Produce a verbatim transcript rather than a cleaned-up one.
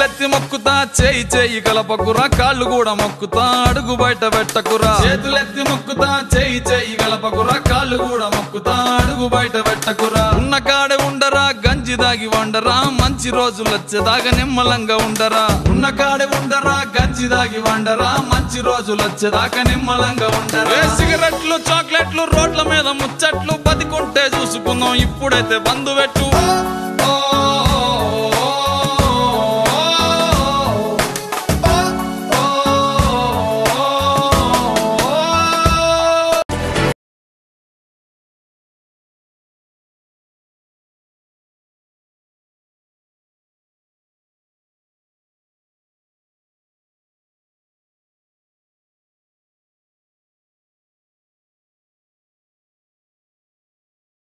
చేతులెత్తి మొక్కుతా చేయి చేయి కలపకురా కాళ్ళు కూడా మొక్కుతా అడుగు బయట పెట్టకురా చేతులెత్తి మొక్కుతా చేయి చేయి కలపకురా కాళ్ళు కూడా మొక్కుతా అడుగు బయట పెట్టకురా ఉన్న కాడే ఉండరా గంజి దాగి వండరా మంచి రోజులు వచ్చేదాకా నిమ్మలంగా ఉండరా ఉన్న కాడే ఉండరా గంజి దాగి వండరా మంచి రోజులు వచ్చేదాకా నిమ్మలంగా ఉండరా సిగరెట్లు చాక్లెట్లు రోడ్ల మీద ముచ్చట్లు బతికుంటే చూసుకుందాం ఇప్పుడైతే బంధు పెట్టు।